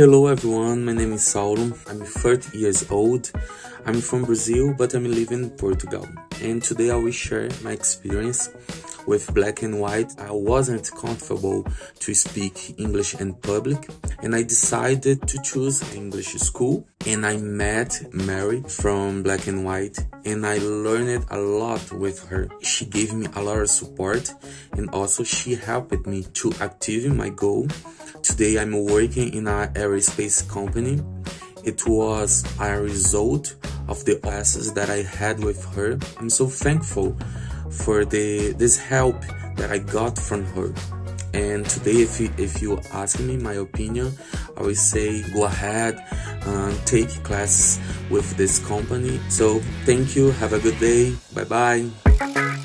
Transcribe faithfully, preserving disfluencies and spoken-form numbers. Hello everyone, my name is Saulo, I'm thirty years old, I'm from Brazil but I'm living in Portugal, and today I will share my experience with Black'n'White. I wasn't comfortable to speak English in public and I decided to choose English school, and I met Mary from Black'n'White and I learned a lot with her. She gave me a lot of support and also she helped me to achieve my goal. Today I'm working in an aerospace company. It was a result of the classes that I had with her. I'm so thankful for the this help that I got from her. And today if you, if you ask me my opinion, I will say go ahead and take classes with this company. So thank you, have a good day, bye bye.